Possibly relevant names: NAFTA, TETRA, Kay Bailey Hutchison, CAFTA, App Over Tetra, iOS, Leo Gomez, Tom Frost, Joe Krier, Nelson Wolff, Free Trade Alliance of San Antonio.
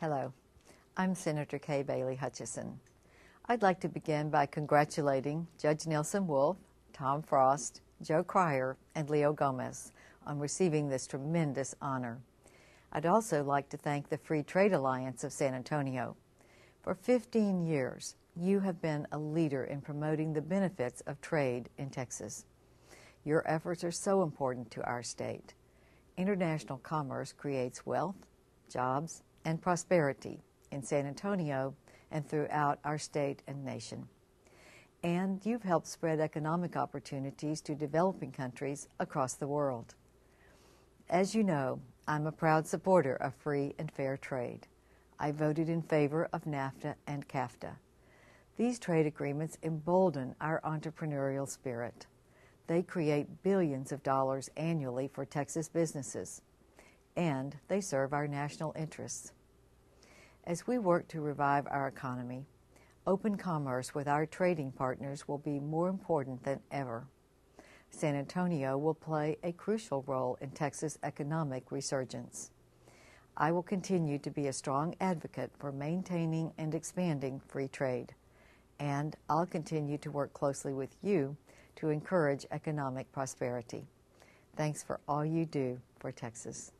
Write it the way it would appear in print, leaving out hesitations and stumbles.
Hello, I'm Senator Kay Bailey Hutchison. I'd like to begin by congratulating Judge Nelson Wolff, Tom Frost, Joe Krier, and Leo Gomez on receiving this tremendous honor. I'd also like to thank the Free Trade Alliance of San Antonio. For 15 years, you have been a leader in promoting the benefits of trade in Texas. Your efforts are so important to our state. International commerce creates wealth, jobs, and prosperity in San Antonio and throughout our state and nation. And you've helped spread economic opportunities to developing countries across the world. As you know, I'm a proud supporter of free and fair trade. I voted in favor of NAFTA and CAFTA. These trade agreements embolden our entrepreneurial spirit. They create billions of dollars annually for Texas businesses, and they serve our national interests. As we work to revive our economy, open commerce with our trading partners will be more important than ever. San Antonio will play a crucial role in Texas' economic resurgence. I will continue to be a strong advocate for maintaining and expanding free trade, and I'll continue to work closely with you to encourage economic prosperity. Thanks for all you do for Texas.